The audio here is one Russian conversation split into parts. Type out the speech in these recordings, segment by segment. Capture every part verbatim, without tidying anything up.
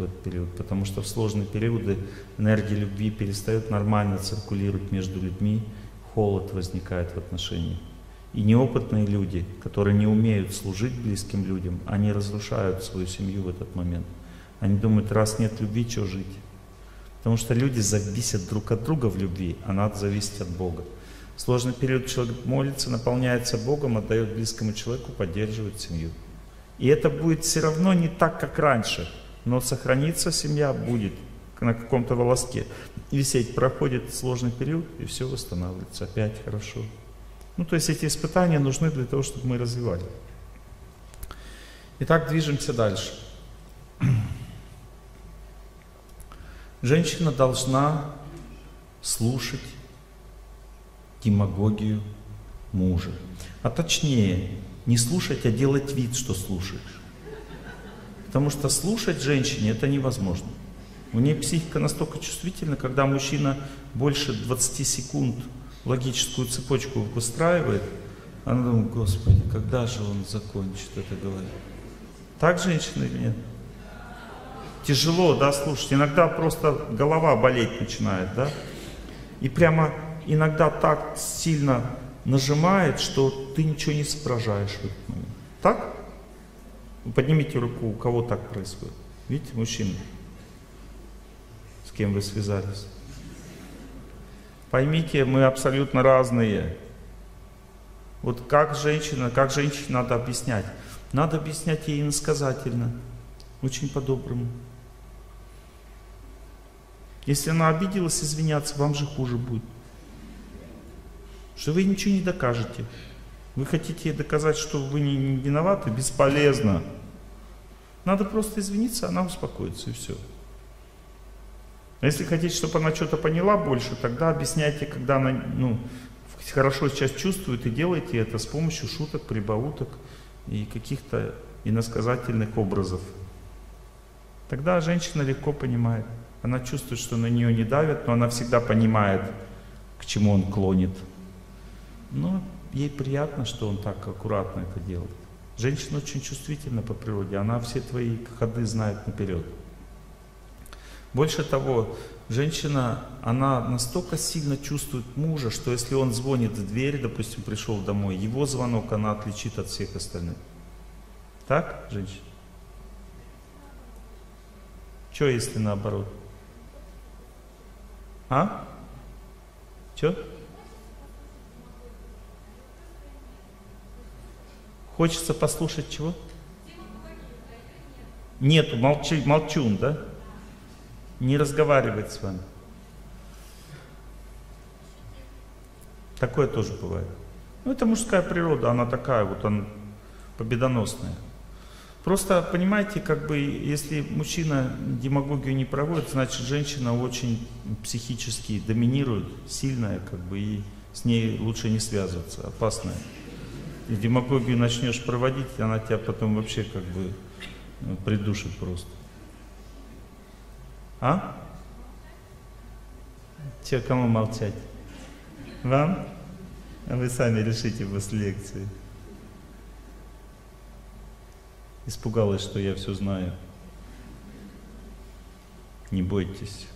в этот период, потому что в сложные периоды энергия любви перестает нормально циркулировать между людьми, холод возникает в отношениях. И неопытные люди, которые не умеют служить близким людям, они разрушают свою семью в этот момент. Они думают, раз нет любви, что жить? Потому что люди зависят друг от друга в любви, а надо зависеть от Бога. В сложный период человек молится, наполняется Богом, отдает близкому человеку, поддерживает семью. И это будет все равно не так, как раньше, но сохранится семья, будет на каком-то волоске висеть. Проходит сложный период, и все восстанавливается, опять хорошо. Ну, то есть эти испытания нужны для того, чтобы мы развивали. Итак, движемся дальше. Женщина должна слушать демагогию мужа. А точнее, не слушать, а делать вид, что слушаешь. Потому что слушать женщине это невозможно. У нее психика настолько чувствительна, когда мужчина больше двадцати секунд логическую цепочку выстраивает, она думает, Господи, когда же он закончит это говорить? Так женщина или нет? Тяжело, да, слушать. Иногда просто голова болеть начинает, да? И прямо иногда так сильно нажимает, что ты ничего не соображаешь в этот момент. Так? Поднимите руку, у кого так происходит. Видите, мужчина, с кем вы связались. Поймите, мы абсолютно разные. Вот как женщина, как женщине надо объяснять? Надо объяснять ей иносказательно, очень по-доброму. Если она обиделась, извиняться, вам же хуже будет. Что вы ничего не докажете. Вы хотите ей доказать, что вы не, не виноваты? Бесполезно. Надо просто извиниться, она успокоится и все. Но если хотите, чтобы она что-то поняла больше, тогда объясняйте, когда она ну, хорошо сейчас чувствует, и делайте это с помощью шуток, прибауток и каких-то иносказательных образов. Тогда женщина легко понимает. Она чувствует, что на нее не давят, но она всегда понимает, к чему он клонит. Но ей приятно, что он так аккуратно это делает. Женщина очень чувствительна по природе, она все твои ходы знает наперед. Больше того, женщина, она настолько сильно чувствует мужа, что если он звонит в дверь, допустим, пришел домой, его звонок она отличит от всех остальных. Так, женщина? Че, если наоборот? А? Че? Хочется послушать чего? Нету, молчи, молчун, да? Не разговаривает с вами. Такое тоже бывает. Ну, это мужская природа, она такая, вот она победоносная. Просто, понимаете, как бы, если мужчина демагогию не проводит, значит, женщина очень психически доминирует, сильная, как бы, и с ней лучше не связываться, опасная. И демагогию начнешь проводить, она тебя потом вообще, как бы, придушит просто. А? Че, кому молчать? Вам? А вы сами решите после лекции. Испугалась, что я все знаю. Не бойтесь.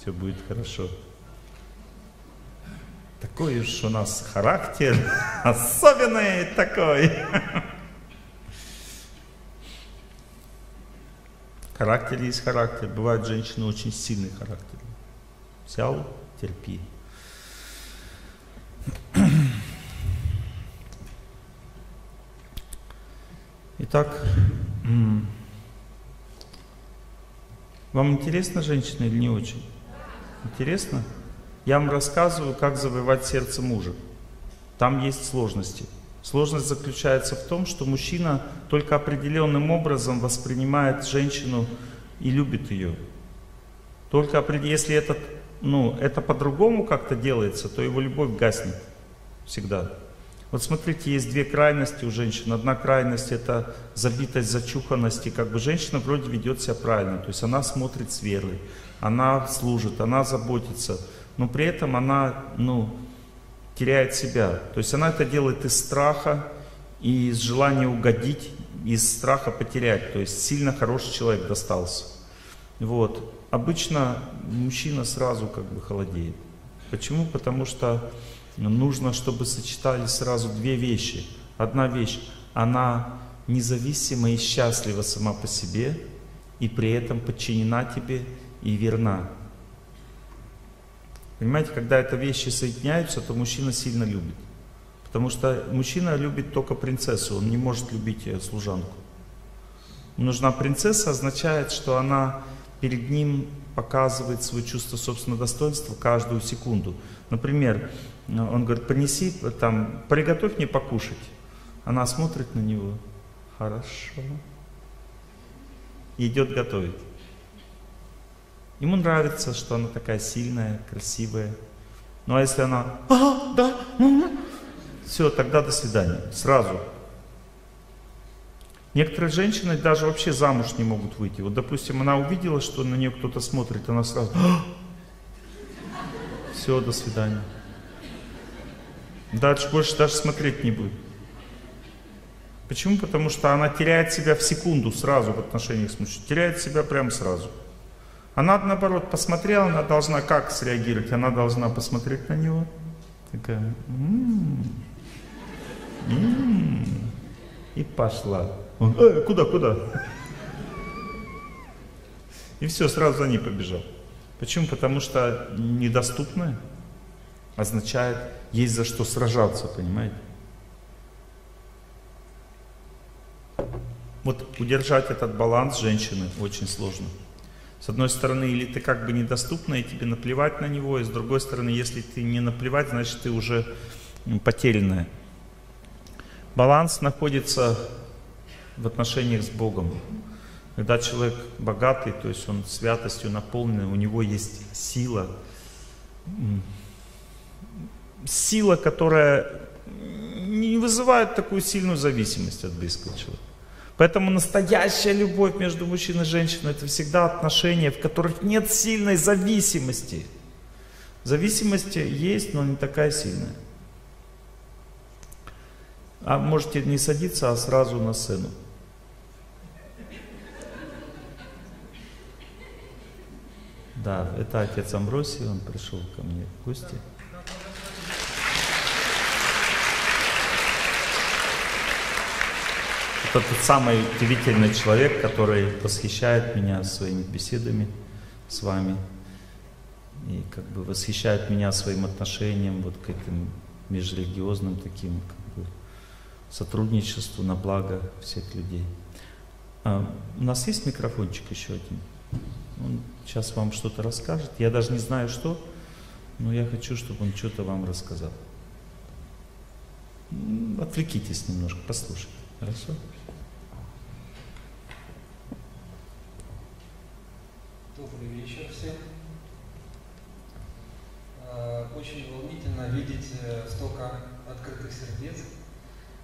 Все будет хорошо. Такой уж у нас характер. Особенный такой. Характер есть характер. Бывают женщины очень сильный характер. Взял, терпи. Итак, вам интересно, женщина, или не очень? Интересно? Я вам рассказываю, как завоевать сердце мужа. Там есть сложности. Сложность заключается в том, что мужчина только определенным образом воспринимает женщину и любит ее. Только если этот, ну, это по-другому как-то делается, то его любовь гаснет всегда. Вот смотрите, есть две крайности у женщин. Одна крайность — это забитость, зачуханность. И как бы женщина вроде ведет себя правильно. То есть она смотрит с верой, она служит, она заботится, но при этом она, ну, теряет себя. То есть она это делает из страха и из желания угодить из страха потерять, то есть сильно хороший человек достался. Вот. Обычно мужчина сразу как бы холодеет. Почему? Потому что нужно, чтобы сочетались сразу две вещи. Одна вещь, она независима и счастлива сама по себе, и при этом подчинена тебе и верна. Понимаете, когда эти вещи соединяются, то мужчина сильно любит. Потому что мужчина любит только принцессу, он не может любить служанку. Нужна принцесса означает, что она перед ним показывает свое чувство собственного достоинства каждую секунду. Например, он говорит, принеси, там, приготовь мне покушать. Она смотрит на него, хорошо, и идет готовить. Ему нравится, что она такая сильная, красивая. Ну а если она, ага, да, угу. Все, тогда до свидания, сразу. Некоторые женщины даже вообще замуж не могут выйти. Вот, допустим, она увидела, что на нее кто-то смотрит, она сразу, а! Все, до свидания. Дальше больше даже смотреть не будет. Почему? Потому что она теряет себя в секунду сразу в отношениях с мужчиной, теряет себя прямо сразу. Она, наоборот, посмотрела, она должна как среагировать? Она должна посмотреть на него. Такая, м-м, м-м, и пошла. Он, э, куда, куда? И все, сразу за ней побежал. Почему? Потому что недоступное означает, есть за что сражаться, понимаете? Вот удержать этот баланс женщины очень сложно. С одной стороны, или ты как бы недоступна, и тебе наплевать на него, и с другой стороны, если ты не наплевать, значит ты уже потерянная. Баланс находится в отношениях с Богом. Когда человек богатый, то есть он святостью наполнен, у него есть сила. Сила, которая не вызывает такую сильную зависимость от близкого человека. Поэтому настоящая любовь между мужчиной и женщиной – это всегда отношения, в которых нет сильной зависимости. Зависимость есть, но не такая сильная. А можете не садиться, а сразу на сцену. Да, это отец Амвросий, он пришел ко мне в гости. Это тот самый удивительный человек, который восхищает меня своими беседами с вами. И как бы восхищает меня своим отношением вот к этим межрелигиозным таким как бы, сотрудничеству на благо всех людей. А, у нас есть микрофончик еще один? Он сейчас вам что-то расскажет. Я даже не знаю что, но я хочу, чтобы он что-то вам рассказал. Отвлекитесь немножко, послушайте. Хорошо? Добрый вечер всем. Очень волнительно видеть столько открытых сердец.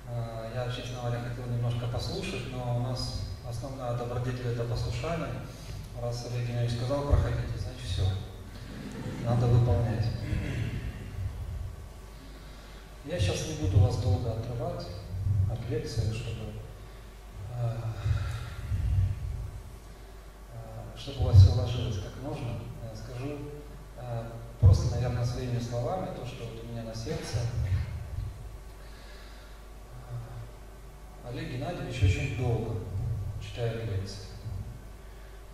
Я, честно говоря, хотел немножко послушать, но у нас основная добродетель – это послушание. Раз Олег Геннадьевич сказал, проходите, значит все. Надо выполнять. Я сейчас не буду вас долго отрывать от лекции, чтобы, чтобы у вас все ложилось как можно. Я скажу просто, наверное, своими словами то, что вот у меня на сердце. Олег Геннадьевич очень долго читает лекции.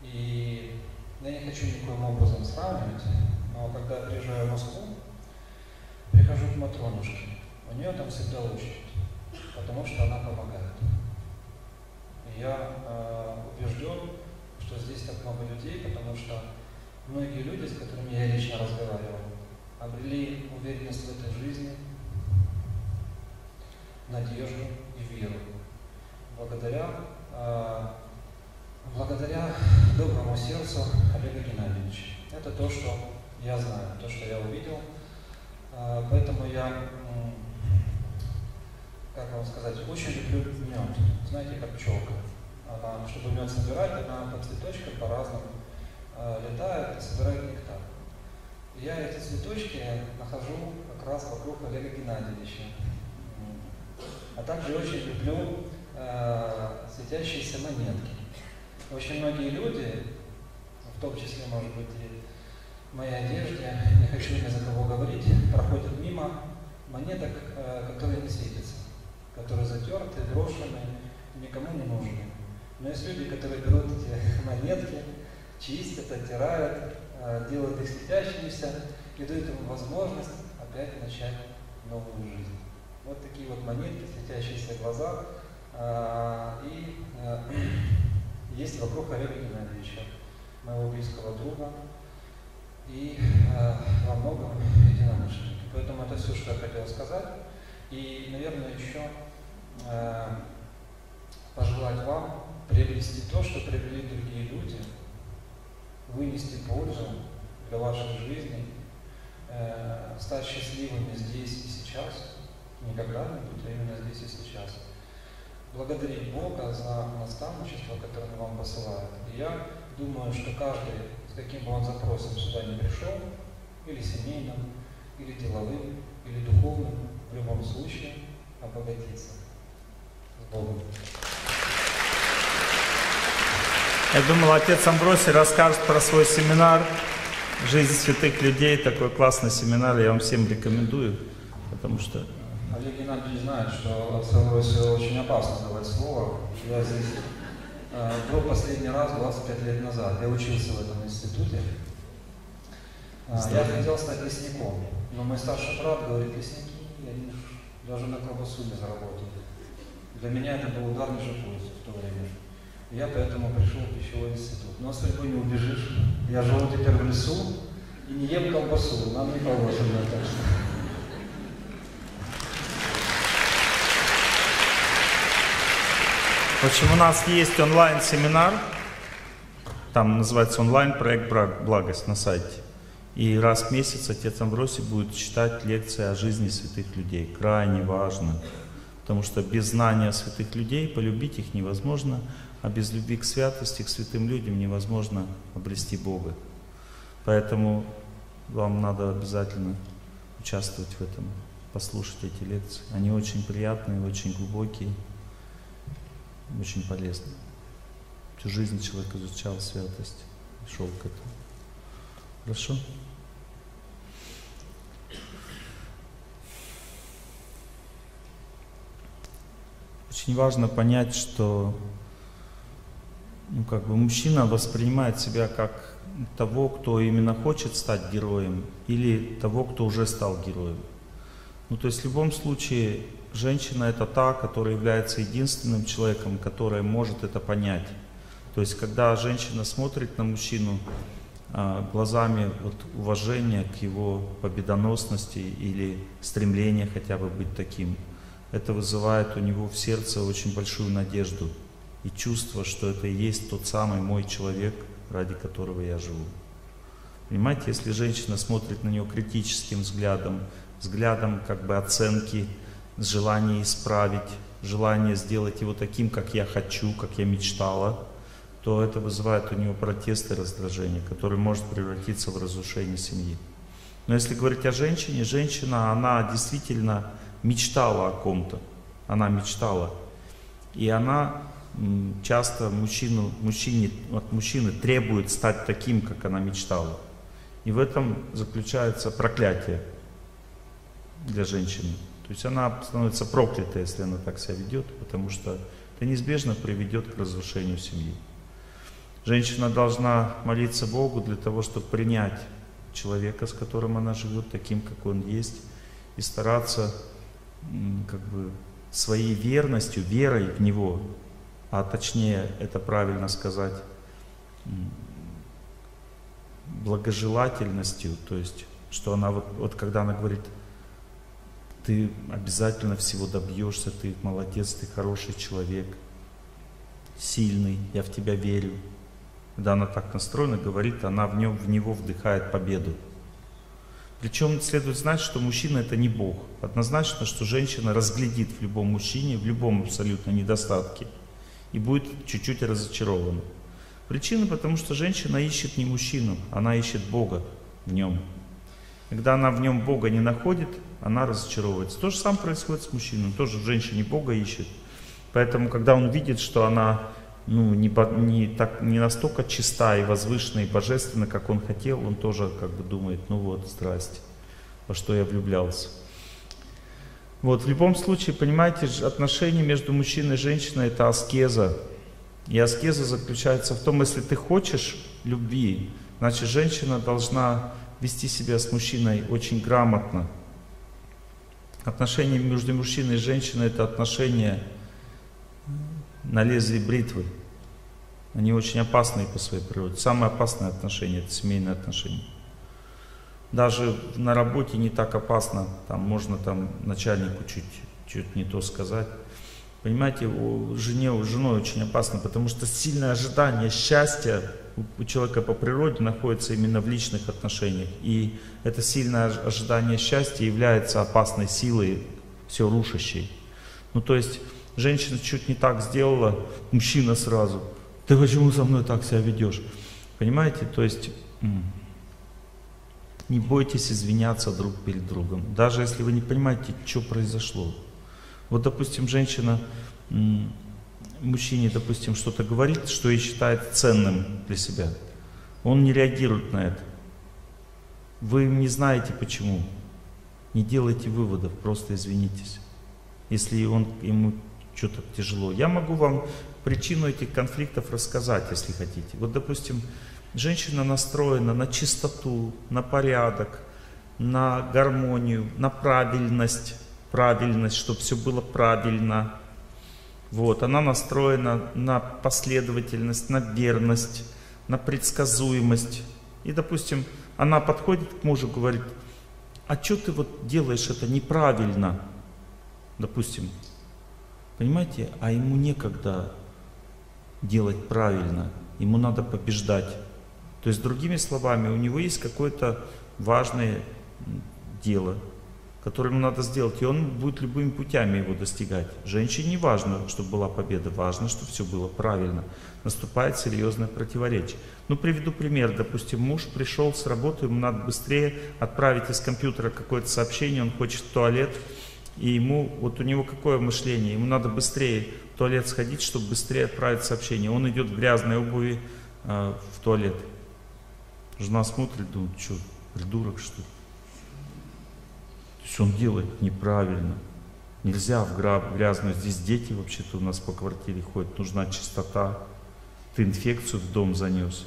И я не хочу никоим образом сравнивать, но когда я приезжаю в Москву, прихожу к Матронушке. У нее там всегда очередь, потому что она помогает. И я э, убежден, что здесь так много людей, потому что многие люди, с которыми я лично разговаривал, обрели уверенность в этой жизни, надежду и веру. Благодаря, э, благодаря доброму сердцу Олега Геннадьевича. Это то, что я знаю, то, что я увидел. Э, поэтому я... как вам сказать, очень люблю мед. Знаете, как пчелка. Она, чтобы мед собирать, она по цветочкам по-разному э, летает и собирает нектар. И я эти цветочки нахожу как раз вокруг Олега Геннадьевича. А также очень люблю э, светящиеся монетки. Очень многие люди, в том числе, может быть, и в моей одежде, не хочу ни за кого говорить, проходят мимо монеток, которые не светятся, которые затерты, брошены, никому не нужны. Но есть люди, которые берут эти монетки, чистят, оттирают, делают их светящимися и дают им возможность опять начать новую жизнь. Вот такие вот монетки, светящиеся глаза. И есть вокруг Олега Геннадьевича, моего близкого друга и во многом единомышленника. Поэтому это все, что я хотел сказать. И, наверное, еще пожелать вам приобрести то, что приобрели другие люди, вынести пользу для вашей жизни, э, стать счастливыми здесь и сейчас, никогда не будет, а именно здесь и сейчас. Благодарить Бога за наставничество, которое Он вам посылает. И я думаю, что каждый, с каким бы он запросом сюда не пришел, или семейным, или деловым, или духовным, в любом случае обогатится. С Богом! Я думал, отец Амвросий расскажет про свой семинар «Жизнь святых людей». Такой классный семинар, я вам всем рекомендую, потому что... Олег Геннадьевич знает, что отцу Амвросию очень опасно давать слово. Я здесь э, был последний раз двадцать пять лет назад. Я учился в этом институте. Э, я хотел стать лесником, но мой старший брат говорит, лесники, они даже на колбасу не заработали. Для меня это был удар ниже пояса в то время. Я поэтому пришел в пищевой институт. Но судьбы не убежишь. Я живу теперь в лесу и не ем колбасу. Нам не положено, так что. В общем, у нас есть онлайн-семинар. Там называется онлайн-проект «Благость» на сайте. И раз в месяц отец Амвросий будет читать лекции о жизни святых людей. Крайне важно. Потому что без знания святых людей полюбить их невозможно. А без любви к святости, к святым людям невозможно обрести Бога. Поэтому вам надо обязательно участвовать в этом, послушать эти лекции. Они очень приятные, очень глубокие, очень полезны. Всю жизнь человек изучал святость, шел к этому. Хорошо? Очень важно понять, что... Ну, как бы мужчина воспринимает себя как того, кто именно хочет стать героем, или того, кто уже стал героем. Ну, то есть в любом случае женщина — это та, которая является единственным человеком, который может это понять. То есть когда женщина смотрит на мужчину э, глазами вот, уважения к его победоносности или стремления хотя бы быть таким, это вызывает у него в сердце очень большую надежду. И чувство, что это и есть тот самый мой человек, ради которого я живу. Понимаете, если женщина смотрит на него критическим взглядом, взглядом как бы оценки, с желанием исправить, желание сделать его таким, как я хочу, как я мечтала, то это вызывает у него протест и раздражение, которое может превратиться в разрушение семьи. Но если говорить о женщине, женщина, она действительно мечтала о ком-то. Она мечтала. И она... Часто мужчину, мужчине, от мужчины требует стать таким, как она мечтала. И в этом заключается проклятие для женщины. То есть она становится проклятой, если она так себя ведет, потому что это неизбежно приведет к разрушению семьи. Женщина должна молиться Богу для того, чтобы принять человека, с которым она живет, таким, как он есть, и стараться как бы, своей верностью, верой в него, а точнее, это правильно сказать, благожелательностью, то есть, что она вот, вот когда она говорит, ты обязательно всего добьешься, ты молодец, ты хороший человек, сильный, я в тебя верю. Когда она так настроена, говорит, она в, нем, в него вдыхает победу. Причем следует знать, что мужчина — это не Бог. Однозначно, что женщина разглядит в любом мужчине, в любом абсолютно недостатке. И будет чуть-чуть разочарована. Причина, потому что женщина ищет не мужчину, она ищет Бога в нем. Когда она в нем Бога не находит, она разочаровывается. То же самое происходит с мужчиной, тоже в женщине Бога ищет. Поэтому, когда он видит, что она ну, не, не, так, не настолько чиста и возвышена, и божественна, как он хотел, он тоже как бы думает, ну вот, здрасте, во что я влюблялся. Вот, в любом случае, понимаете, отношения между мужчиной и женщиной — это аскеза. И аскеза заключается в том, если ты хочешь любви, значит, женщина должна вести себя с мужчиной очень грамотно. Отношения между мужчиной и женщиной — это отношения на лезвии бритвы. Они очень опасные по своей природе. Самое опасное отношение — это семейные отношения. Даже на работе не так опасно, там можно там начальнику чуть, чуть не то сказать. Понимаете, у жене, у жены очень опасно, потому что сильное ожидание счастья у человека по природе находится именно в личных отношениях. И это сильное ожидание счастья является опасной силой, все рушащей. Ну то есть женщина чуть не так сделала, мужчина сразу: ты почему со мной так себя ведешь? Понимаете, то есть... Не бойтесь извиняться друг перед другом, даже если вы не понимаете, что произошло. Вот, допустим, женщина мужчине, допустим, что-то говорит, что и считает ценным для себя. Он не реагирует на это. Вы не знаете почему. Не делайте выводов, просто извинитесь. Если он, ему что-то тяжело. Я могу вам причину этих конфликтов рассказать, если хотите. Вот, допустим, женщина настроена на чистоту, на порядок, на гармонию, на правильность, правильность, чтобы все было правильно. Вот, она настроена на последовательность, на верность, на предсказуемость. И, допустим, она подходит к мужу и говорит: а что ты вот делаешь это неправильно, допустим. Понимаете, а ему некогда делать правильно, ему надо побеждать. То есть, другими словами, у него есть какое-то важное дело, которое ему надо сделать, и он будет любыми путями его достигать. Женщине не важно, чтобы была победа, важно, чтобы все было правильно. Наступает серьезное противоречие. Ну, приведу пример. Допустим, муж пришел с работы, ему надо быстрее отправить из компьютера какое-то сообщение, он хочет в туалет, и ему, вот у него какое мышление, ему надо быстрее в туалет сходить, чтобы быстрее отправить сообщение. Он идет в грязной обуви э, в туалет. Жена смотрит, думает: что, придурок, что ли? То есть он делает неправильно. Нельзя в грязную. Здесь дети вообще-то у нас по квартире ходят. Нужна чистота. Ты инфекцию в дом занес.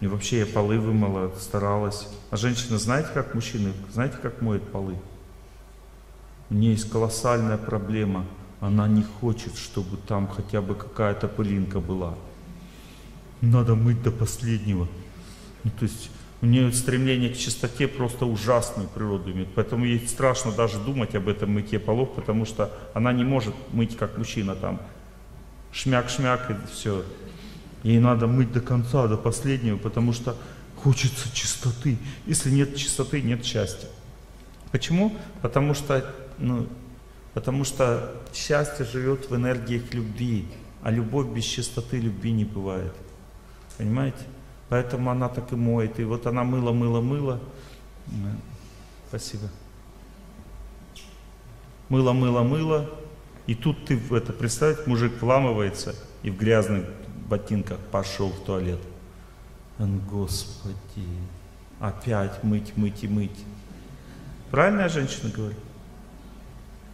И вообще я полы вымыла, старалась. А женщина, знаете, как мужчины, знаете, как моет полы? У нее есть колоссальная проблема. Она не хочет, чтобы там хотя бы какая-то пылинка была. Надо мыть до последнего. Ну, то есть у нее стремление к чистоте просто ужасную природу имеет. Поэтому ей страшно даже думать об этом мытье полов, потому что она не может мыть, как мужчина, там шмяк-шмяк и все. Ей надо мыть до конца, до последнего, потому что хочется чистоты. Если нет чистоты, нет счастья. Почему? Потому что... Ну, Потому что счастье живет в энергиях любви, а любовь без чистоты любви не бывает. Понимаете? Поэтому она так и моет. И вот она мыла, мыла, мыла. Спасибо. Мыла, мыла, мыла. И тут ты это, представь, мужик вламывается и в грязных ботинках пошел в туалет. Он: Господи, опять мыть, мыть и мыть. Правильно я женщина говорю?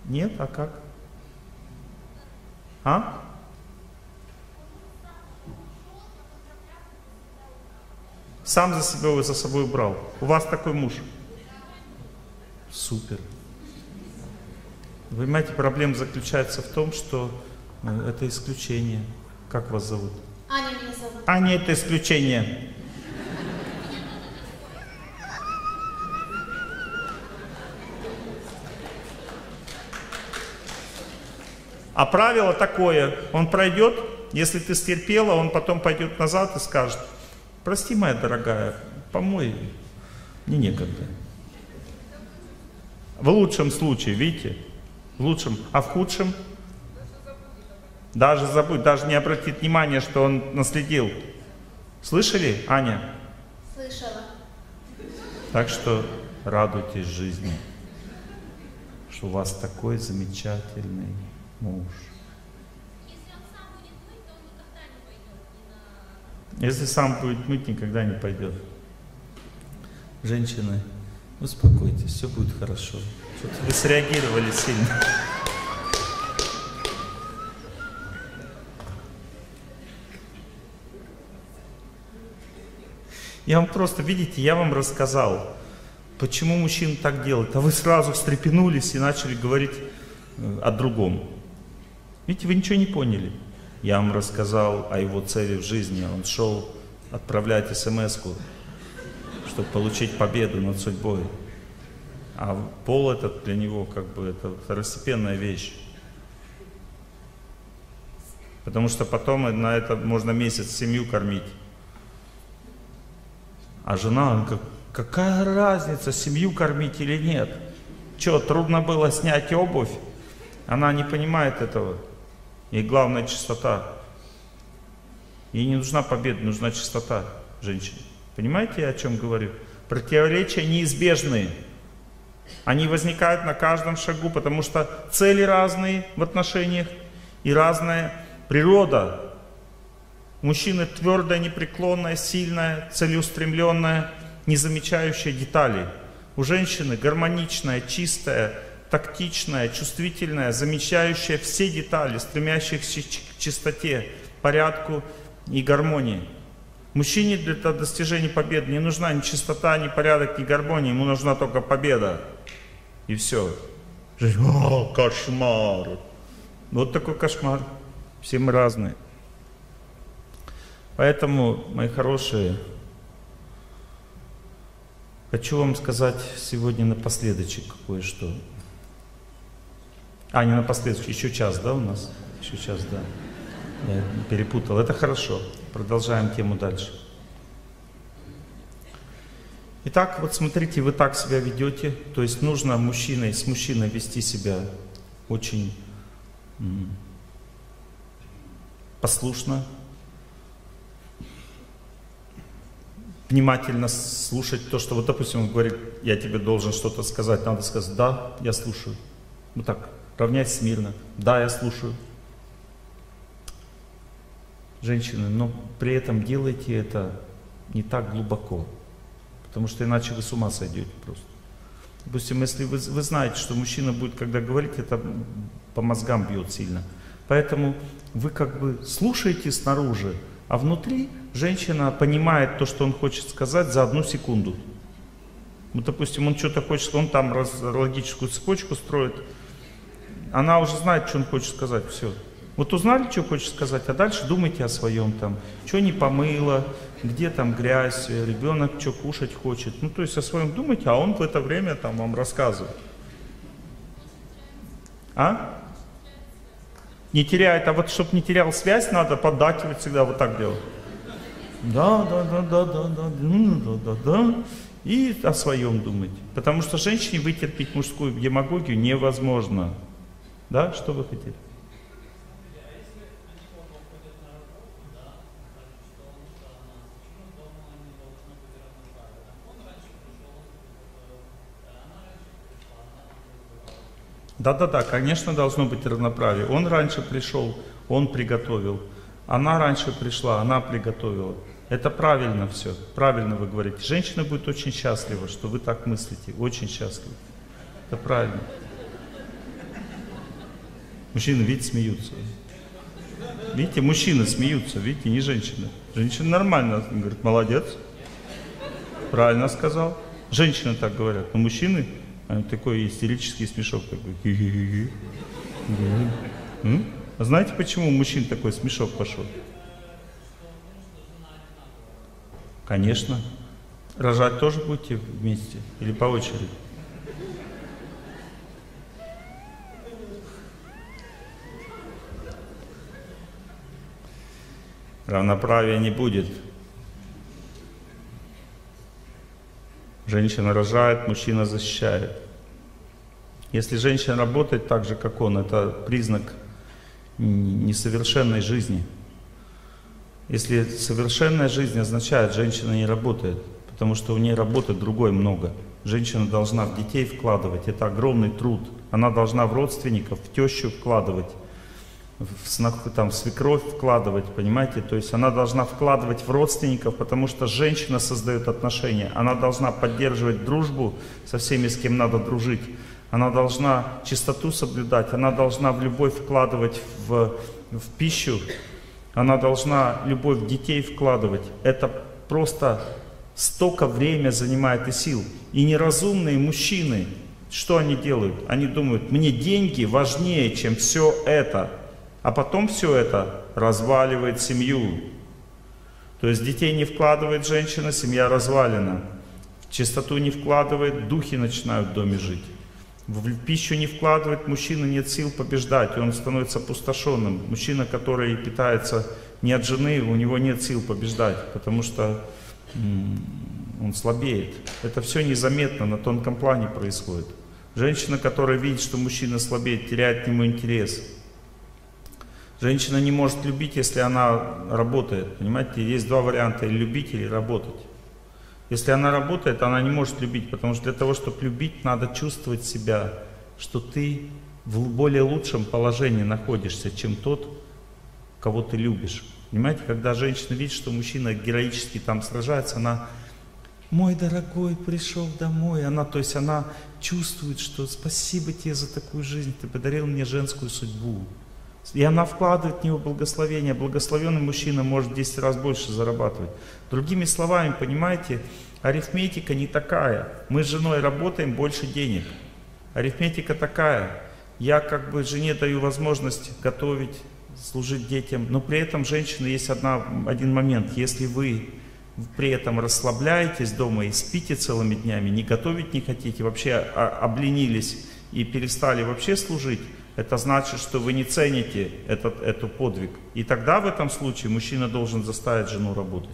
Нет, а как? А? Сам за себя его за собой брал. У вас такой муж? Супер. Вы понимаете, проблема заключается в том, что это исключение. Как вас зовут? Аня меня зовут. Аня — это исключение. А правило такое: он пройдет, если ты стерпела, он потом пойдет назад и скажет: прости, моя дорогая, помой, мне некогда. В лучшем случае, видите, в лучшем, а в худшем? Даже забудь, даже не обратит внимания, что он наследил. Слышали, Аня? Слышала. Так что радуйтесь жизни, что у вас такой замечательный муж. Если сам будет мыть, никогда не пойдет. Женщины, успокойтесь, все будет хорошо. Что-то вы среагировали сильно. Я вам просто, видите, я вам рассказал, почему мужчин так делают. А вы сразу встрепенулись и начали говорить о другом. Видите, вы ничего не поняли. Я вам рассказал о его цели в жизни. Он шел отправлять смс-ку, чтобы получить победу над судьбой. А пол этот для него как бы это второстепенная вещь. Потому что потом на это можно месяц семью кормить. А жена, он как, какая разница, семью кормить или нет? Че, трудно было снять обувь? Она не понимает этого. Ей главное чистота. Ей не нужна победа, нужна чистота женщине. Понимаете, я о чем говорю? Противоречия неизбежные. Они возникают на каждом шагу, потому что цели разные в отношениях и разная природа. Мужчина твердая, непреклонная, сильная, целеустремленная, не замечающая деталей. У женщины гармоничная, чистая, тактичная, чувствительная, замечающая все детали, стремящихся к чистоте, порядку и гармонии. Мужчине для достижения победы не нужна ни чистота, ни порядок, ни гармония. Ему нужна только победа. И все. О, кошмар! Вот такой кошмар. Все мы разные. Поэтому, мои хорошие, хочу вам сказать сегодня напоследочек кое-что. А, не напоследочек, еще час, да, у нас? Еще час, да. Я перепутал. Это хорошо. Продолжаем тему дальше. Итак, вот смотрите, вы так себя ведете. То есть нужно мужчиной, с мужчиной вести себя очень послушно. Внимательно слушать то, что вот, допустим, он говорит, я тебе должен что-то сказать, надо сказать, да, я слушаю. Вот так, равняйся смирно, да, я слушаю. Женщины, но при этом делайте это не так глубоко, потому что иначе вы с ума сойдете просто. Допустим, если вы, вы знаете, что мужчина будет, когда говорить, это по мозгам бьет сильно. Поэтому вы как бы слушаете снаружи, а внутри женщина понимает то, что он хочет сказать за одну секунду. Вот, допустим, он что-то хочет, он там раз, логическую цепочку строит, она уже знает, что он хочет сказать, все. Вот узнали, что хочет сказать, а дальше думайте о своем там, что не помыло, где там грязь, ребенок что кушать хочет. Ну, то есть о своем думайте, а он в это время там вам рассказывает. А? Не теряет, а вот чтобы не терял связь, надо поддакивать всегда, вот так делать. Да, да, да, да, да, да, да, да, да, и о своем думать. Потому что женщине вытерпеть мужскую демагогию невозможно. Да, что вы хотели? Да-да-да, конечно, должно быть равноправие. Он раньше пришел, он приготовил. Она раньше пришла, она приготовила. Это правильно все, правильно вы говорите. Женщина будет очень счастлива, что вы так мыслите, очень счастлива. Это правильно. Мужчины, видите, смеются. Видите, мужчины смеются, видите, не женщины. Женщина нормально, говорит, молодец. Правильно сказал. Женщины так говорят, но мужчины... Такой истерический смешок такой. А знаете, почему у мужчин такой смешок пошел? Конечно. Рожать тоже будете вместе? Или по очереди? Равноправия не будет. Женщина рожает, мужчина защищает. Если женщина работает так же, как он, это признак несовершенной жизни. Если совершенная жизнь означает, женщина не работает, потому что у нее работы другой много. Женщина должна в детей вкладывать, это огромный труд. Она должна в родственников, в тещу вкладывать, там свекровь вкладывать, понимаете, то есть она должна вкладывать в родственников, потому что женщина создает отношения, она должна поддерживать дружбу со всеми, с кем надо дружить, она должна чистоту соблюдать, она должна в любовь вкладывать в, в пищу, она должна любовь в детей вкладывать. Это просто столько времени занимает и сил. И неразумные мужчины, что они делают? Они думают, мне деньги важнее, чем все это. А потом все это разваливает семью. То есть детей не вкладывает женщина, семья развалена. В чистоту не вкладывает, духи начинают в доме жить. В пищу не вкладывает, мужчина нет сил побеждать, он становится опустошенным. Мужчина, который питается не от жены, у него нет сил побеждать, потому что он слабеет. Это все незаметно, на тонком плане происходит. Женщина, которая видит, что мужчина слабеет, теряет к нему интерес. Женщина не может любить, если она работает. Понимаете, есть два варианта: любить или работать. Если она работает, она не может любить, потому что для того, чтобы любить, надо чувствовать себя, что ты в более лучшем положении находишься, чем тот, кого ты любишь. Понимаете, когда женщина видит, что мужчина героически там сражается, она «мой дорогой пришел домой», она, то есть она чувствует, что «спасибо тебе за такую жизнь, ты подарил мне женскую судьбу». И она вкладывает в него благословение. Благословенный мужчина может в десять раз больше зарабатывать. Другими словами, понимаете, арифметика не такая. Мы с женой работаем, больше денег. Арифметика такая. Я как бы жене даю возможность готовить, служить детям. Но при этом, женщина, есть одна, один момент. Если вы при этом расслабляетесь дома и спите целыми днями, не готовить не хотите, вообще обленились и перестали вообще служить, это значит, что вы не цените этот, эту подвиг. И тогда в этом случае мужчина должен заставить жену работать.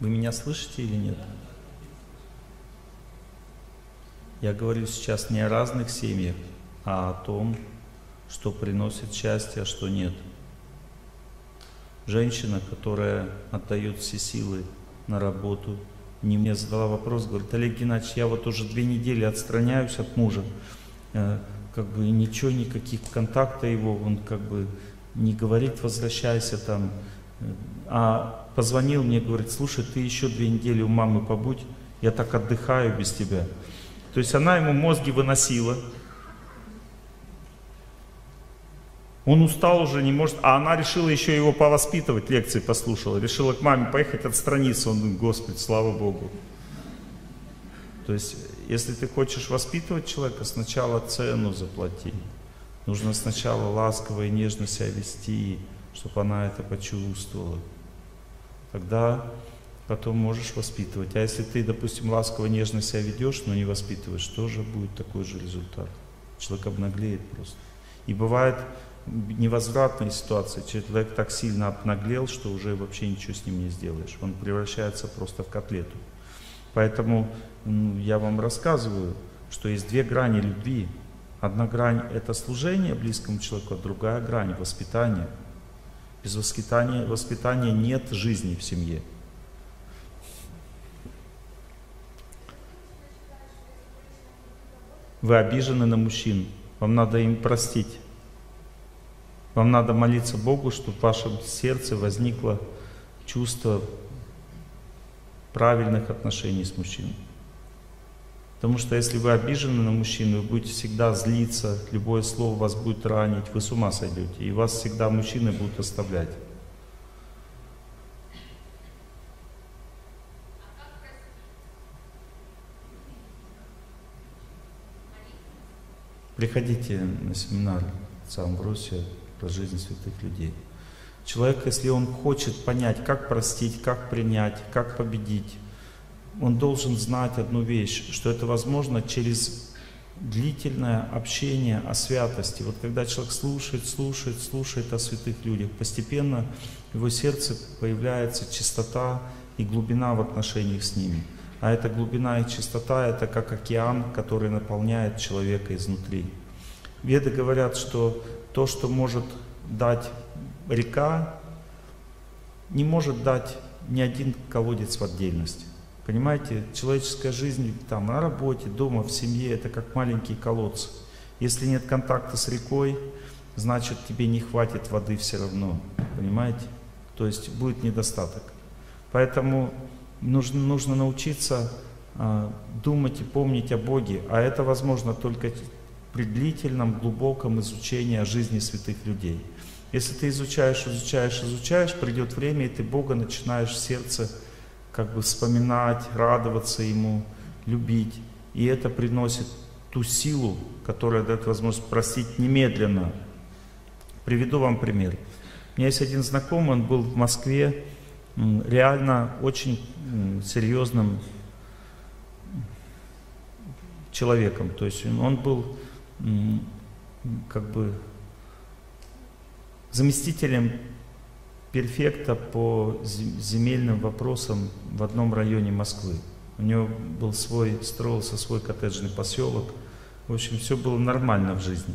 Вы меня слышите или нет? Я говорю сейчас не о разных семьях, а о том, что приносит счастье, а что нет. Женщина, которая отдает все силы на работу, не мне задала вопрос, говорит: Олег Геннадьевич, я вот уже две недели отстраняюсь от мужа, как бы ничего, никаких контакта его, он как бы не говорит, возвращайся там, а позвонил мне, говорит: слушай, ты еще две недели у мамы побудь, я так отдыхаю без тебя. То есть она ему мозги выносила. Он устал уже, не может, а она решила еще его повоспитывать, лекции послушала, решила к маме поехать, отстраниться. Он думает: Господи, слава Богу. То есть, если ты хочешь воспитывать человека, сначала цену заплати. Нужно сначала ласково и нежно себя вести, чтобы она это почувствовала. Тогда потом можешь воспитывать. А если ты, допустим, ласково и нежно себя ведешь, но не воспитываешь, тоже будет такой же результат. Человек обнаглеет просто. И бывает невозвратная ситуация. Человек так сильно обнаглел, что уже вообще ничего с ним не сделаешь. Он превращается просто в котлету. Поэтому ну, я вам рассказываю, что есть две грани любви. Одна грань – это служение близкому человеку, а другая грань – воспитание. Без воспитания, воспитания нет жизни в семье. Вы обижены на мужчин, вам надо им простить. Вам надо молиться Богу, чтобы в вашем сердце возникло чувство правильных отношений с мужчиной. Потому что если вы обижены на мужчину, вы будете всегда злиться, любое слово вас будет ранить, вы с ума сойдете, и вас всегда мужчины будут оставлять. Приходите на семинар отца Амвросия про жизнь святых людей. Человек, если он хочет понять, как простить, как принять, как победить, он должен знать одну вещь, что это возможно через длительное общение о святости. Вот когда человек слушает, слушает, слушает о святых людях, постепенно в его сердце появляется чистота и глубина в отношениях с ними. А эта глубина и чистота — это как океан, который наполняет человека изнутри. Веды говорят, что то, что может дать река, не может дать ни один колодец в отдельности. Понимаете, человеческая жизнь там на работе, дома, в семье — это как маленькие колодцы. Если нет контакта с рекой, значит, тебе не хватит воды все равно, понимаете? То есть будет недостаток. Поэтому нужно, нужно научиться э, думать и помнить о Боге, а это возможно только при длительном, глубоком изучении жизни святых людей. Если ты изучаешь, изучаешь, изучаешь, придет время, и ты Бога начинаешь в сердце как бы вспоминать, радоваться Ему, любить. И это приносит ту силу, которая дает возможность простить немедленно. Приведу вам пример. У меня есть один знакомый, он был в Москве реально очень серьезным человеком. То есть он был как бы заместителем префекта по земельным вопросам в одном районе Москвы. У него был свой, строился свой коттеджный поселок. В общем, все было нормально в жизни.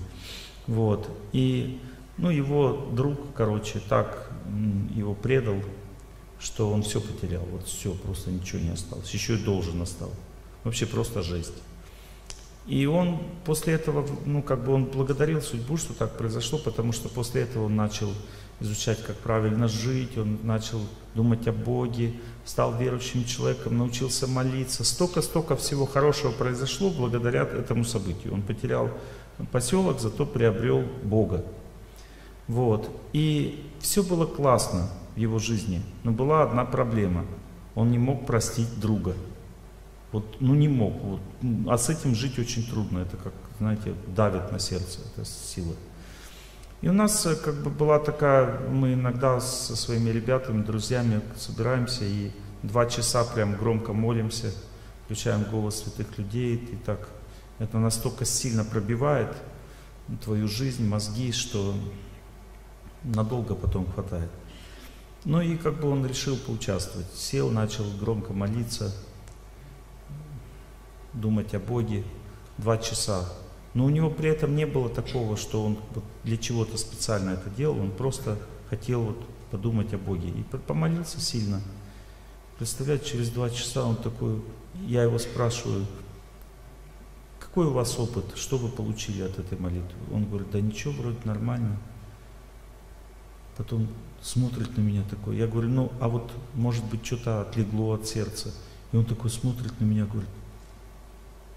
Вот. И ну, его друг, короче, так его предал, что он все потерял. Вот все, просто ничего не осталось. Еще и должен остался. Вообще просто жесть. И он после этого, ну, как бы он благодарил судьбу, что так произошло, потому что после этого он начал изучать, как правильно жить, он начал думать о Боге, стал верующим человеком, научился молиться. Столько-столько всего хорошего произошло благодаря этому событию. Он потерял поселок, зато приобрел Бога. Вот. И все было классно в его жизни, но была одна проблема. Он не мог простить друга. Вот, ну не мог, вот. А с этим жить очень трудно, это как, знаете, давит на сердце, это сила. И у нас как бы была такая, мы иногда со своими ребятами, друзьями собираемся и два часа прям громко молимся, включаем голос святых людей, и так, это настолько сильно пробивает твою жизнь, мозги, что надолго потом хватает. Ну и как бы он решил поучаствовать, сел, начал громко молиться, думать о Боге два часа. Но у него при этом не было такого, что он для чего-то специально это делал, он просто хотел вот подумать о Боге. И помолился сильно. Представляете, через два часа он такой, я его спрашиваю, какой у вас опыт, что вы получили от этой молитвы? Он говорит, да ничего, вроде нормально. Потом смотрит на меня такой, я говорю, ну а вот может быть что-то отлегло от сердца. И он такой смотрит на меня, говорит,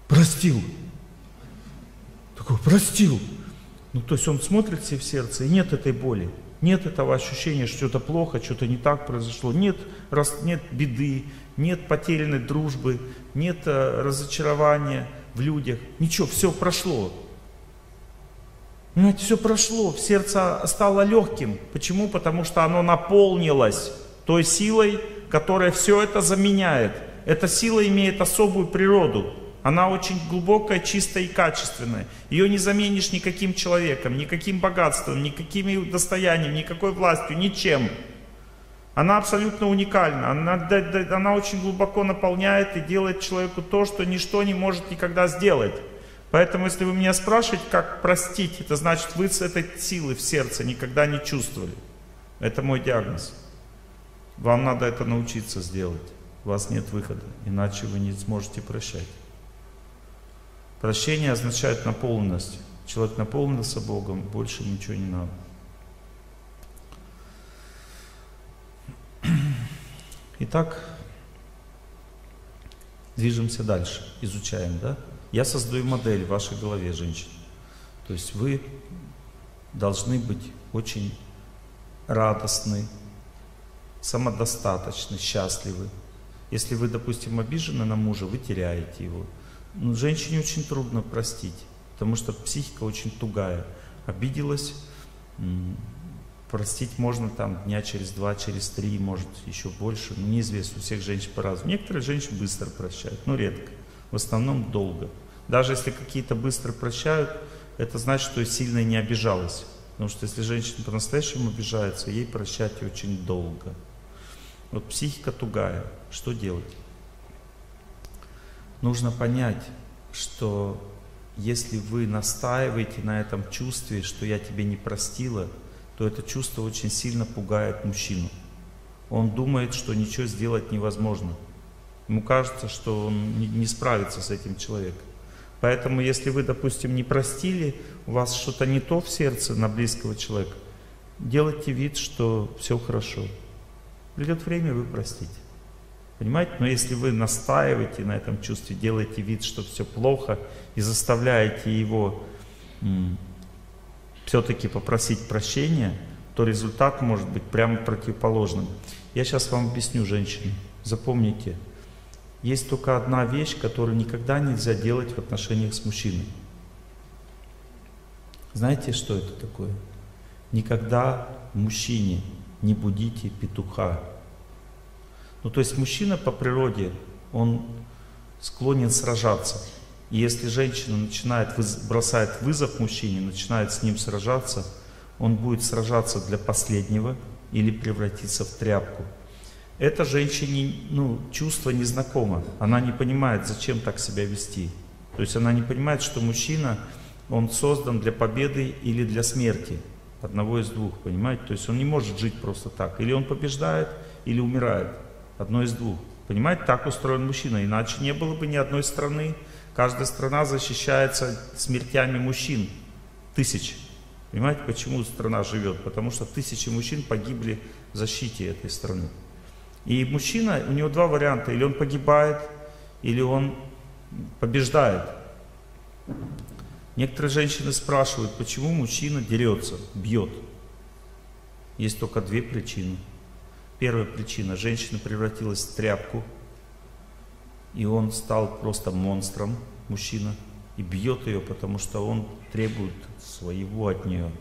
простил. Такой, простил. Ну, то есть он смотрит себе в сердце, и нет этой боли, нет этого ощущения, что что-то плохо, что-то не так произошло, нет, раз, нет беды, нет потерянной дружбы, нет а, разочарования в людях, ничего, все прошло. Понимаете, все прошло, сердце стало легким. Почему? Потому что оно наполнилось той силой, которая все это заменяет. Эта сила имеет особую природу. Она очень глубокая, чистая и качественная. Ее не заменишь никаким человеком, никаким богатством, никаким достоянием, никакой властью, ничем. Она абсолютно уникальна. Она, она очень глубоко наполняет и делает человеку то, что ничто не может никогда сделать. Поэтому, если вы меня спрашиваете, как простить, это значит, вы с этой силы в сердце никогда не чувствовали. Это мой диагноз. Вам надо это научиться сделать. У вас нет выхода, иначе вы не сможете прощать. Прощение означает наполненность. Человек наполнился Богом, больше ничего не надо. Итак, движемся дальше, изучаем, да? Я создаю модель в вашей голове, женщин. То есть вы должны быть очень радостны, самодостаточны, счастливы. Если вы, допустим, обижены на мужа, вы теряете его. Ну, женщине очень трудно простить, потому что психика очень тугая. Обиделась, простить можно там дня через два, через три, может еще больше. Ну, неизвестно, у всех женщин по-разному. Некоторые женщины быстро прощают, но редко. В основном долго. Даже если какие-то быстро прощают, это значит, что сильно не обижалась. Потому что если женщина по-настоящему обижается, ей прощать очень долго. Вот психика тугая. Что делать? Нужно понять, что если вы настаиваете на этом чувстве, что я тебе не простила, то это чувство очень сильно пугает мужчину. он думает, что ничего сделать невозможно. Ему кажется, что он не справится с этим человеком. Поэтому, если вы, допустим, не простили, у вас что-то не то в сердце на близкого человека, делайте вид, что все хорошо. Придет время, вы простите. Понимаете? Но если вы настаиваете на этом чувстве, делаете вид, что все плохо, и заставляете его все-таки попросить прощения, то результат может быть прямо противоположным. Я сейчас вам объясню, женщины. Запомните, есть только одна вещь, которую никогда нельзя делать в отношениях с мужчиной. Знаете, что это такое? Никогда мужчине не будите петуха. Ну, то есть мужчина по природе, он склонен сражаться. И если женщина начинает, бросает вызов мужчине, начинает с ним сражаться, он будет сражаться для последнего или превратиться в тряпку. Это женщине, ну, чувство незнакомо. Она не понимает, зачем так себя вести. То есть она не понимает, что мужчина, он создан для победы или для смерти. Одного из двух, понимаете? То есть он не может жить просто так. Или он побеждает, или умирает. Одно из двух. Понимаете, так устроен мужчина. Иначе не было бы ни одной страны. Каждая страна защищается смертями мужчин. Тысяч. Понимаете, почему страна живет? Потому что тысячи мужчин погибли в защите этой страны. И мужчина, у него два варианта. Или он погибает, или он побеждает. Некоторые женщины спрашивают, почему мужчина дерется, бьет. Есть только две причины. Первая причина. Женщина превратилась в тряпку, и он стал просто монстром, мужчина, и бьет ее, потому что он требует своего от нее.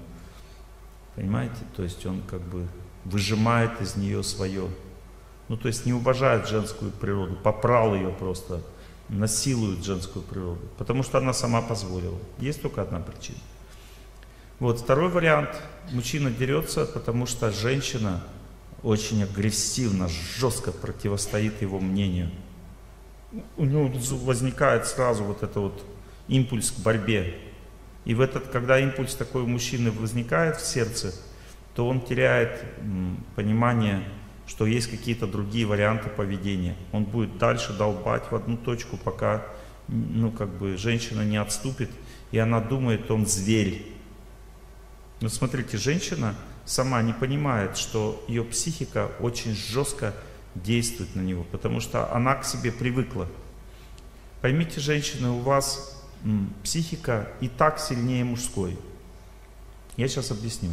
Понимаете? То есть он как бы выжимает из нее свое. Ну, то есть не уважает женскую природу, попрал ее просто, насилует женскую природу, потому что она сама позволила. Есть только одна причина. Вот второй вариант. Мужчина дерется, потому что женщина очень агрессивно, жестко противостоит его мнению. У него возникает сразу вот этот вот импульс к борьбе. И в этот, когда импульс такой у мужчины возникает в сердце, то он теряет понимание, что есть какие-то другие варианты поведения. Он будет дальше долбать в одну точку, пока, ну, как бы женщина не отступит, и она думает, он зверь. Но смотрите, женщина сама не понимает, что ее психика очень жестко действует на него, потому что она к себе привыкла. Поймите, женщины, у вас психика и так сильнее мужской. Я сейчас объясню.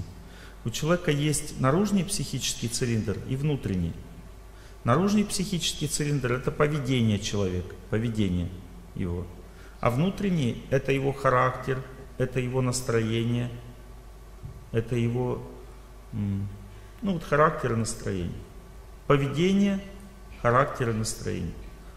У человека есть наружный психический цилиндр и внутренний. Наружный психический цилиндр – это поведение человека, поведение его. А внутренний – это его характер, это его настроение, это его, ну вот, характер и настроение. Поведение, характер и настроение.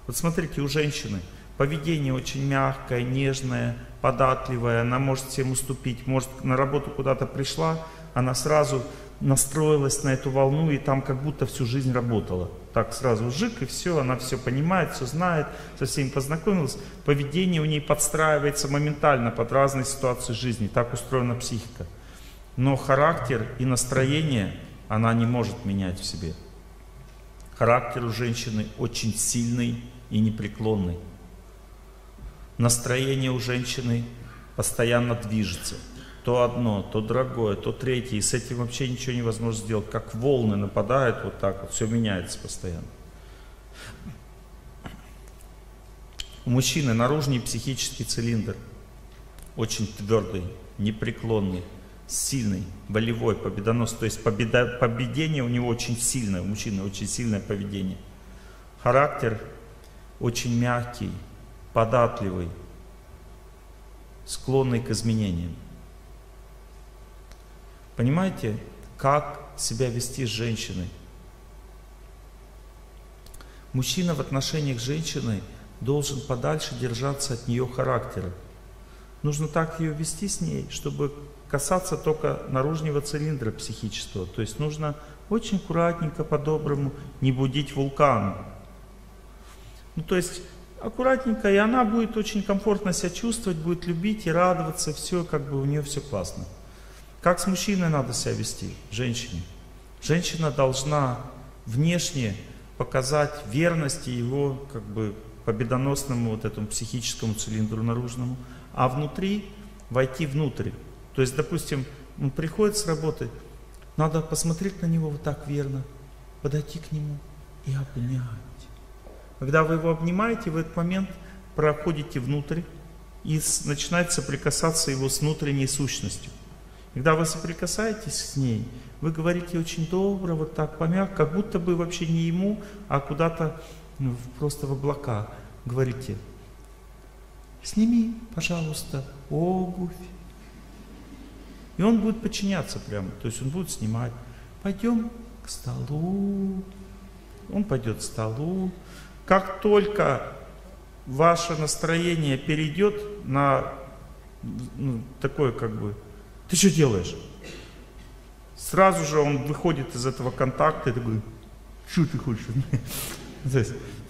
Вот смотрите, у женщины поведение очень мягкое, нежное, податливое, она может всем уступить, может на работу куда-то пришла, она сразу настроилась на эту волну и там как будто всю жизнь работала. Так сразу жик и все, она все понимает, все знает, со всеми познакомилась. Поведение у ней подстраивается моментально под разные ситуации жизни, так устроена психика. Но характер и настроение она не может менять в себе. Характер у женщины очень сильный и непреклонный. Настроение у женщины постоянно движется. То одно, то другое, то третье. И с этим вообще ничего невозможно сделать. Как волны нападают вот так вот. Все меняется постоянно. У мужчины наружный психический цилиндр. Очень твердый, непреклонный, сильный, волевой, победоносный. То есть победа, поведение у него очень сильное. У мужчины очень сильное поведение. Характер очень мягкий, податливый, склонный к изменениям. Понимаете, как себя вести с женщиной? Мужчина в отношениях с женщиной должен подальше держаться от нее характера. Нужно так ее вести с ней, чтобы касаться только наружного цилиндра психического. То есть нужно очень аккуратненько, по-доброму, не будить вулкан. Ну, то есть аккуратненько, и она будет очень комфортно себя чувствовать, будет любить и радоваться, все, как бы у нее все классно. Как с мужчиной надо себя вести, женщине? Женщина должна внешне показать верности его как бы победоносному вот этому психическому цилиндру наружному, а внутри войти внутрь. То есть, допустим, он приходит с работы, надо посмотреть на него вот так верно, подойти к нему и обнять. Когда вы его обнимаете, в этот момент проходите внутрь и начинает соприкасаться его с внутренней сущностью. Когда вы соприкасаетесь с ней, вы говорите очень добро, вот так помягко, как будто бы вообще не ему, а куда-то ну, просто в облака. Говорите: сними, пожалуйста, обувь. И он будет подчиняться прямо, то есть он будет снимать. Пойдем к столу. Он пойдет к столу. Как только ваше настроение перейдет на ну, такое как бы: ты что делаешь? Сразу же он выходит из этого контакта и такой: что ты хочешь?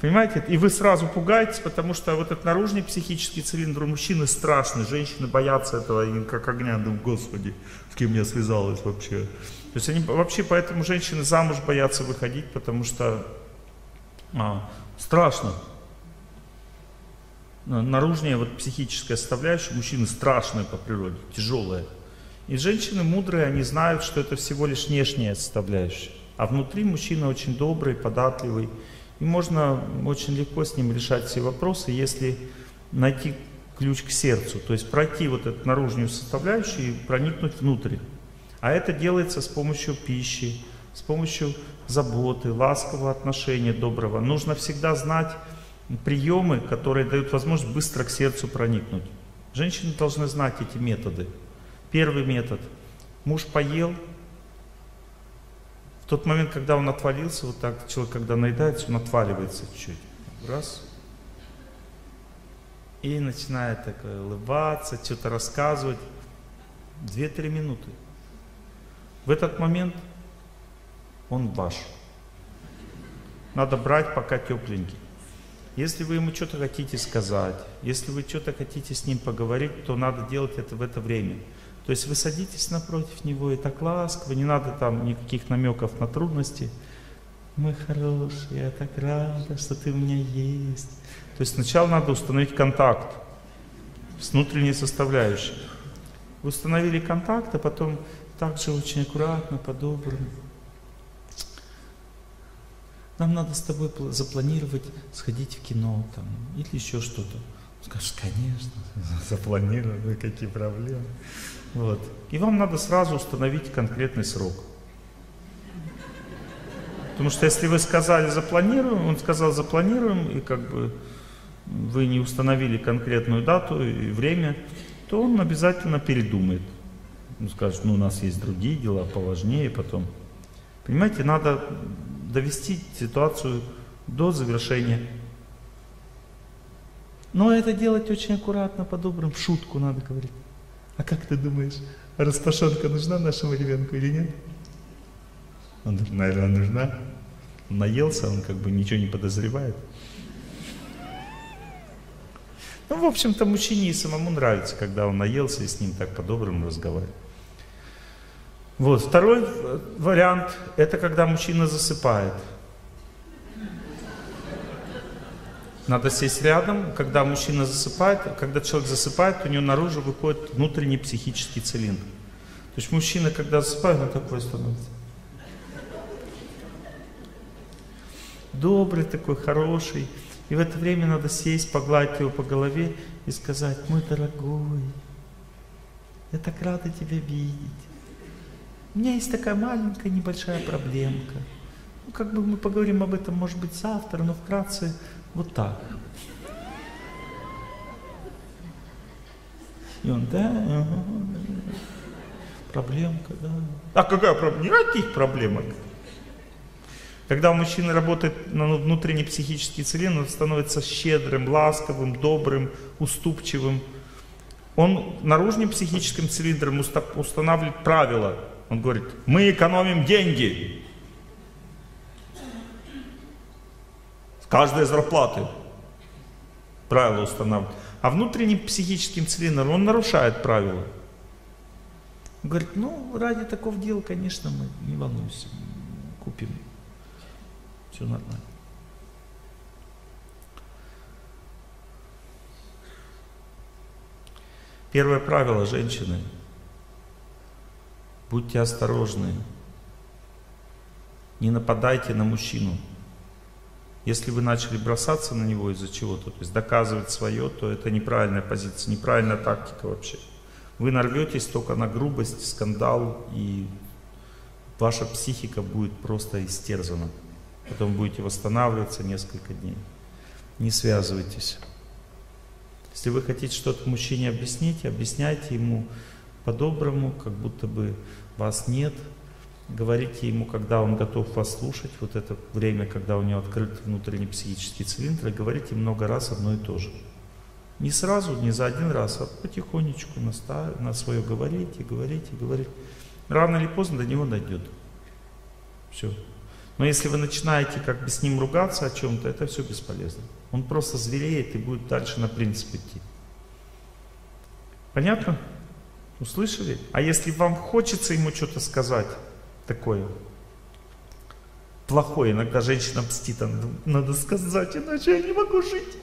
Понимаете? И вы сразу пугаетесь, потому что вот этот наружный психический цилиндр у мужчины страшный, женщины боятся этого, и как огня, думаю, господи, с кем я связалась вообще. То есть они вообще, поэтому женщины замуж боятся выходить, потому что а, страшно. Наружная вот психическая составляющая мужчины страшная по природе, тяжелая. И женщины мудрые, они знают, что это всего лишь внешняя составляющая. А внутри мужчина очень добрый, податливый. И можно очень легко с ним решать все вопросы, если найти ключ к сердцу. То есть пройти вот эту наружную составляющую и проникнуть внутрь. А это делается с помощью пищи, с помощью заботы, ласкового отношения, доброго. Нужно всегда знать приемы, которые дают возможность быстро к сердцу проникнуть. Женщины должны знать эти методы. Первый метод. Муж поел. В тот момент, когда он отвалился, вот так человек, когда наедается, он отваливается чуть-чуть. Раз. И начинает так улыбаться, что-то рассказывать. Две-три минуты. В этот момент он ваш. Надо брать, пока тепленький. Если вы ему что-то хотите сказать, если вы что-то хотите с ним поговорить, то надо делать это в это время. То есть вы садитесь напротив него, и так ласково, не надо там никаких намеков на трудности. «Мой хороший, я так рада, что ты у меня есть». То есть сначала надо установить контакт с внутренней составляющей. Вы установили контакт, а потом также очень аккуратно, по-доброму. Нам надо с тобой запланировать сходить в кино там, или еще что-то. Скажешь: конечно, запланировано, какие проблемы. Вот. И вам надо сразу установить конкретный срок. Потому что если вы сказали запланируем, он сказал запланируем, и как бы вы не установили конкретную дату и время, то он обязательно передумает. Он скажет: ну у нас есть другие дела поважнее потом. Понимаете, надо довести ситуацию до завершения. Но это делать очень аккуратно, по-доброму, в шутку надо говорить. А как ты думаешь, распашонка нужна нашему ребенку или нет? Он говорит: наверное, нужна. Он наелся, он как бы ничего не подозревает. Ну, в общем-то, мужчине и самому нравится, когда он наелся и с ним так по-доброму разговаривает. Вот, второй вариант, это когда мужчина засыпает. Надо сесть рядом, когда мужчина засыпает, когда человек засыпает, у него наружу выходит внутренний психический цилиндр. То есть мужчина, когда засыпает, он такой становится. Добрый такой, хороший. И в это время надо сесть, погладить его по голове и сказать: мой дорогой, я так рада тебя видеть. У меня есть такая маленькая, небольшая проблемка. Ну, как бы мы поговорим об этом, может быть, завтра, но вкратце вот так. И он: да, ага, проблемка, да. А какая проблема? Никаких проблемок. Когда у мужчины работает на внутренний психический цилиндр, он становится щедрым, ласковым, добрым, уступчивым. Он наружным психическим цилиндром устанавливает правила. Он говорит: мы экономим деньги. С каждой зарплаты. Правила устанавливают. А внутренним психическим цилиндром он нарушает правила. Он говорит: ну, ради такого дела, конечно, мы не волнуемся, купим. Все нормально. Первое правило, женщины. Будьте осторожны. Не нападайте на мужчину. Если вы начали бросаться на него из-за чего-то, то есть доказывать свое, то это неправильная позиция, неправильная тактика вообще. Вы нарветесь только на грубость, скандал, и ваша психика будет просто истерзана. Потом будете восстанавливаться несколько дней. Не связывайтесь. Если вы хотите что-то мужчине объяснить, объясняйте ему по-доброму, как будто бы вас нет. Говорите ему, когда он готов вас слушать, вот это время, когда у него открыт внутренний психический цилиндр, говорите много раз одно и то же. Не сразу, не за один раз, а потихонечку на свое говорите, говорите, говорите. Рано или поздно до него дойдет. Все. Но если вы начинаете как бы с ним ругаться о чем-то, это все бесполезно. Он просто звереет и будет дальше на принцип идти. Понятно? Услышали? А если вам хочется ему что-то сказать такое плохое, иногда женщина мстит, надо сказать, иначе я не могу жить.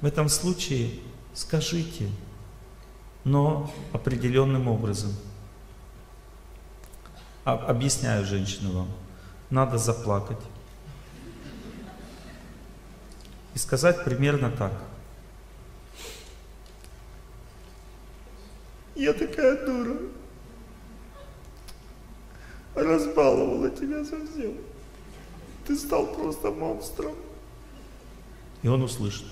В этом случае скажите, но определенным образом. Объясняю женщину вам, надо заплакать и сказать примерно так. Я такая дура, разбаловала тебя совсем, ты стал просто монстром. И он услышит.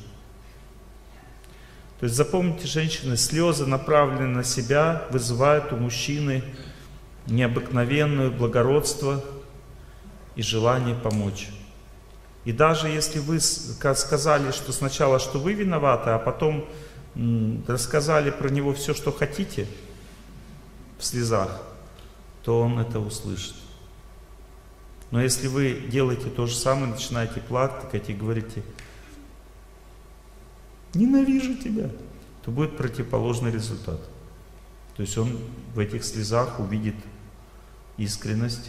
То есть запомните, женщины, слезы, направленные на себя, вызывают у мужчины необыкновенное благородство и желание помочь. И даже если вы сказали, что сначала, что вы виноваты, а потом рассказали про него все, что хотите, в слезах, то он это услышит. Но если вы делаете то же самое, начинаете плакать и говорите «ненавижу тебя», то будет противоположный результат. То есть он в этих слезах увидит искренность,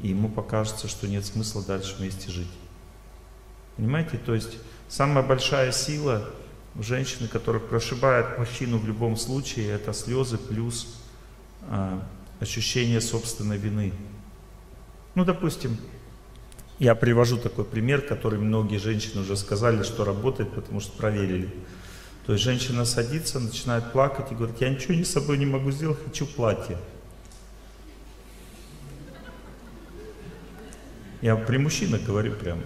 и ему покажется, что нет смысла дальше вместе жить. Понимаете? То есть самая большая сила у женщины, которая прошибает мужчину в любом случае, это слезы плюс э, ощущение собственной вины. Ну, допустим, я привожу такой пример, который многие женщины уже сказали, что работает, потому что проверили. То есть женщина садится, начинает плакать и говорит, я ничего с собой не могу сделать, хочу платье. Я при мужчинах говорю прямо.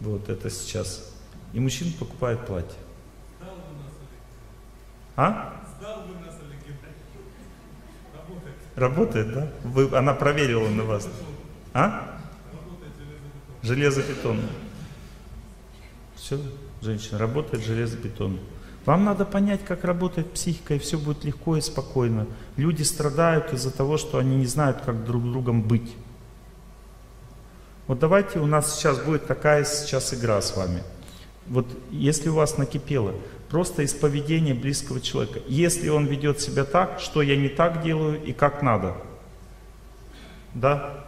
Вот это сейчас. И мужчина покупает платье. Сдал бы нас, Олег. А? Сдал бы нас, Олег Геннадьевич. Работает. Работает, да? Вы, она проверила на вас. А? Работает железобетон. Железобетон. Все. Женщина работает железобетон. Вам надо понять, как работает психика, и все будет легко и спокойно. Люди страдают из-за того, что они не знают, как друг с другом быть. Вот давайте у нас сейчас будет такая сейчас игра с вами. Вот если у вас накипело, просто из поведения близкого человека. Если он ведет себя так, что я не так делаю и как надо. Да?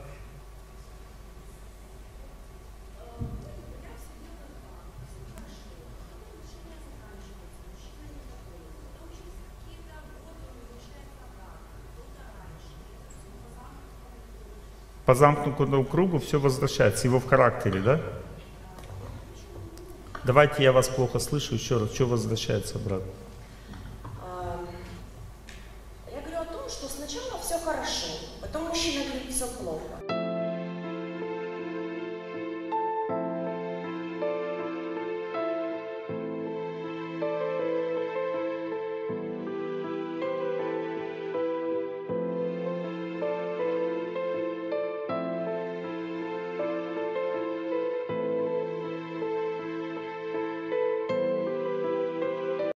По замкнутому кругу все возвращается, его в характере, да? Давайте, я вас плохо слышу, еще раз, что возвращается обратно? Я говорю о том, что сначала все хорошо, потом мужчина говорит, все плохо.